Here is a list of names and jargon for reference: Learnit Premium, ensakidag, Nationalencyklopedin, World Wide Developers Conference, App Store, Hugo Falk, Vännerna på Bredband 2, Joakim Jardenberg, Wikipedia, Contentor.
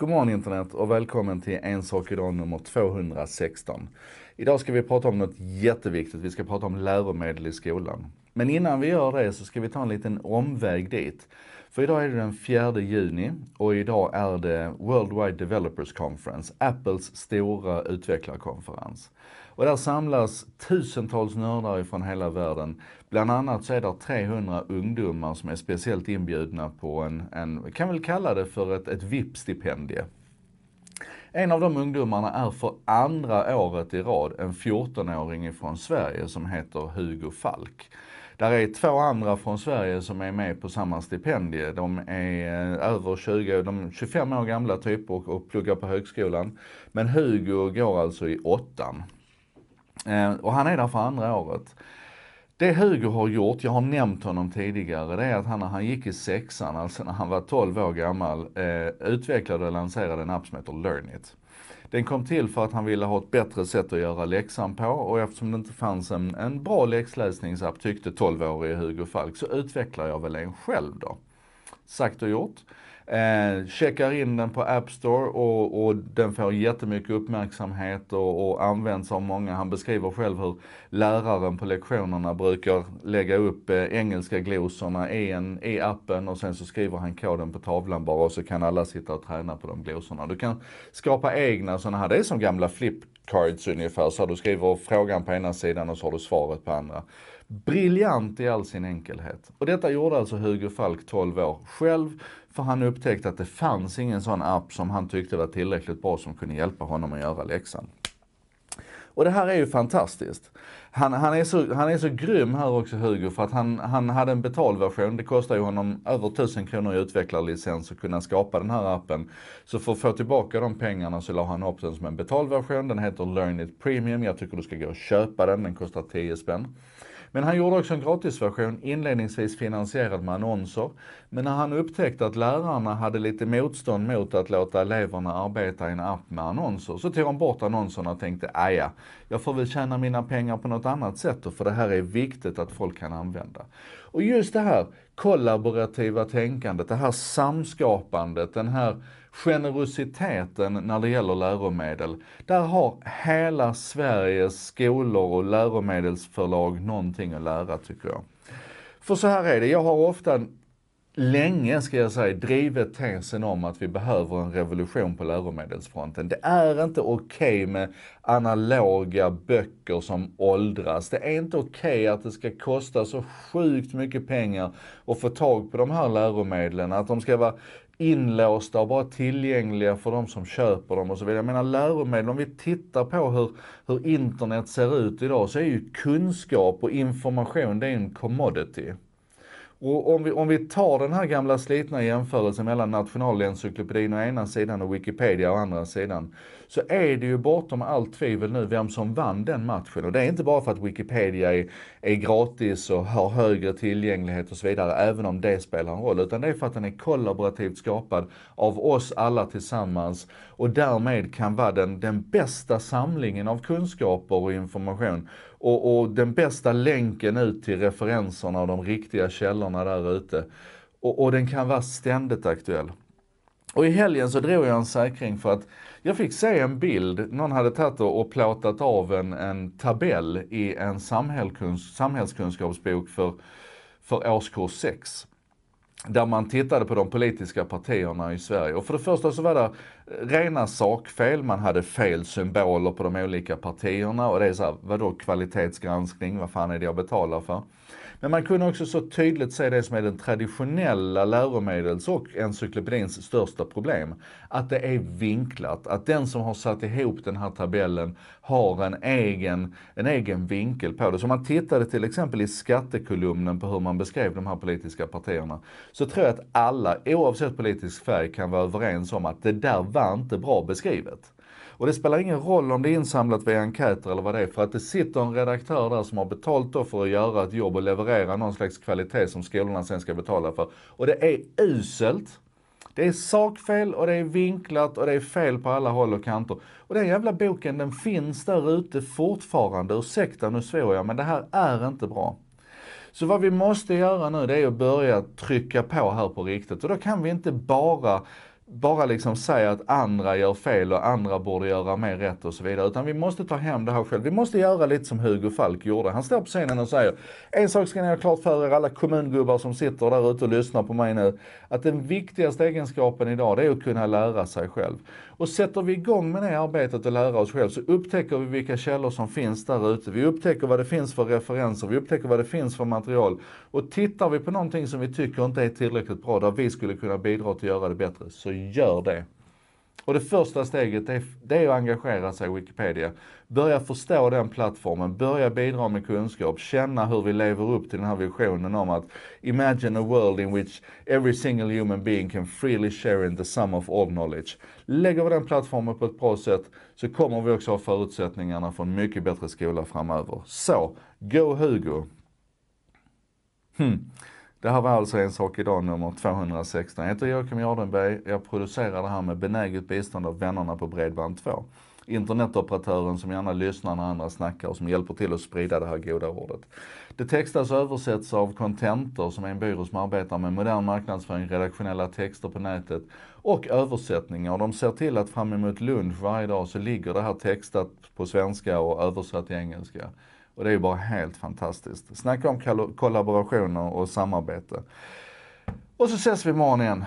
God morgon internet och välkommen till ensakidag nummer 216. Idag ska vi prata om något jätteviktigt. Vi ska prata om läromedel i skolan. Men innan vi gör det så ska vi ta en liten omväg dit. För idag är det den 4 juni och idag är det World Wide Developers Conference, Apples stora utvecklarkonferens. Och där samlas tusentals nördar från hela världen. Bland annat så är det 300 ungdomar som är speciellt inbjudna på en kan väl kalla det för ett VIP-stipendie. En av de ungdomarna är för andra året i rad en 14-åring från Sverige som heter Hugo Falk. Där är två andra från Sverige som är med på samma stipendie. De är över 25 år gamla typ och pluggar på högskolan. Men Hugo går alltså i 8:an. Och han är där för andra året. Det Hugo har gjort, jag har nämnt honom tidigare, det är att han när han gick i 6:an, alltså när han var 12 år gammal, utvecklade och lanserade en app som heter Learnit. Den kom till för att han ville ha ett bättre sätt att göra läxan på, och eftersom det inte fanns en bra läxläsningsapp tyckte 12-årige Hugo Falk, så utvecklar jag väl en själv då. Sagt och gjort. Checkar in den på App Store och den får jättemycket uppmärksamhet och används av många. Han beskriver själv hur läraren på lektionerna brukar lägga upp engelska glosorna i appen och sen så skriver han koden på tavlan bara och så kan alla sitta och träna på de glosorna. Du kan skapa egna sådana här, det är som gamla flipcards ungefär, så du skriver frågan på ena sidan och så har du svaret på andra. Briljant i all sin enkelhet. Och detta gjorde alltså Hugo Falk 12 år själv, för han upptäckte att det fanns ingen sån app som han tyckte var tillräckligt bra som kunde hjälpa honom att göra läxan. Och det här är ju fantastiskt. Han är så grym här också Hugo, för att han hade en betalversion. Det kostar ju honom över 1000 kronor i utvecklarlicens att kunna skapa den här appen. Så för att få tillbaka de pengarna så la han upp den som en betalversion. Den heter Learnit Premium. Jag tycker du ska gå och köpa den. Den kostar 10 spänn. Men han gjorde också en gratisversion, inledningsvis finansierad med annonser. Men när han upptäckte att lärarna hade lite motstånd mot att låta eleverna arbeta i en app med annonser, så tog han bort annonserna och tänkte, aja, jag får väl tjäna mina pengar på något annat sätt då, för det här är viktigt att folk kan använda. Och just det här kollaborativa tänkandet, det här samskapandet, den här generositeten när det gäller läromedel. Där har hela Sveriges skolor och läromedelsförlag någonting att lära tycker jag. För så här är det, jag har ofta länge ska jag säga drivet tesen om att vi behöver en revolution på läromedelsfronten. Det är inte okej med analoga böcker som åldras. Det är inte okej att det ska kosta så sjukt mycket pengar att få tag på de här läromedlen. Att de ska vara inlåsta och bara tillgängliga för de som köper dem och så vidare. Jag menar läromedel, om vi tittar på hur internet ser ut idag, så är ju kunskap och information, det är en commodity. Och om vi tar den här gamla slitna jämförelsen mellan Nationalencyklopedin å ena sidan och Wikipedia å andra sidan, så är det ju bortom allt tvivel nu vem som vann den matchen. Och det är inte bara för att Wikipedia är gratis och har högre tillgänglighet och så vidare, även om det spelar en roll, utan det är för att den är kollaborativt skapad av oss alla tillsammans och därmed kan vara den bästa samlingen av kunskaper och information. Och den bästa länken ut till referenserna och de riktiga källorna där ute. Och den kan vara ständigt aktuell. Och i helgen så drog jag en säkring för att jag fick se en bild. Någon hade tagit och plåtat av en tabell i en samhällskunskapsbok för årskurs 6. Där man tittade på de politiska partierna i Sverige. Och för det första så var det rena sakfel. Man hade fel symboler på de olika partierna. Och det är så här, vadå kvalitetsgranskning? Vad fan är det jag betalar för? Men man kunde också så tydligt se det som är den traditionella läromedels- och encyklopedins största problem. Att det är vinklat. Att den som har satt ihop den här tabellen har en egen vinkel på det. Så om man tittade till exempel i skattekolumnen på hur man beskrev de här politiska partierna, så tror jag att alla, oavsett politisk färg, kan vara överens om att det där var inte bra beskrivet. Och det spelar ingen roll om det är insamlat via enkäter eller vad det är, för att det sitter en redaktör där som har betalt då för att göra ett jobb och leverera någon slags kvalitet som skolorna sen ska betala för. Och det är uselt. Det är sakfel och det är vinklat och det är fel på alla håll och kanter. Och den jävla boken, den finns där ute fortfarande. Ursäkta, nu svor jag, men det här är inte bra. Så vad vi måste göra nu, det är att börja trycka på här på riktigt. Och då kan vi inte bara bara liksom säga att andra gör fel och andra borde göra mer rätt och så vidare. Utan vi måste ta hem det här själv. Vi måste göra lite som Hugo Falk gjorde. Han står på scenen och säger: en sak ska ni ha klart för er, alla kommungubbar som sitter där ute och lyssnar på mig nu, att den viktigaste egenskapen idag, det är att kunna lära sig själv. Och sätter vi igång med det arbetet att lära oss själv, så upptäcker vi vilka källor som finns där ute. Vi upptäcker vad det finns för referenser, vi upptäcker vad det finns för material. Och tittar vi på någonting som vi tycker inte är tillräckligt bra, där vi skulle kunna bidra till att göra det bättre, så gör det. Och det första steget är att engagera sig i Wikipedia. Börja förstå den plattformen, börja bidra med kunskap, känna hur vi lever upp till den här visionen om att imagine a world in which every single human being can freely share in the sum of all knowledge. Lägger vi den plattformen på ett bra sätt, så kommer vi också ha förutsättningarna för en mycket bättre skola framöver. Så, go Hugo! Det här var alltså En sak idag nummer 216. Jag heter Joakim Jardenberg. Jag producerar det här med benäget bistånd av Vännerna på Bredband 2. Internetoperatören som gärna lyssnar när andra snackar och som hjälper till att sprida det här goda ordet. Det textas och översätts av Contentor, som är en byrå som arbetar med modern marknadsföring, redaktionella texter på nätet och översättningar. Och de ser till att fram emot lunch varje dag så ligger det här textat på svenska och översatt till engelska. Och det är ju bara helt fantastiskt. Snacka om kollaborationer och samarbete. Och så ses vi imorgon igen.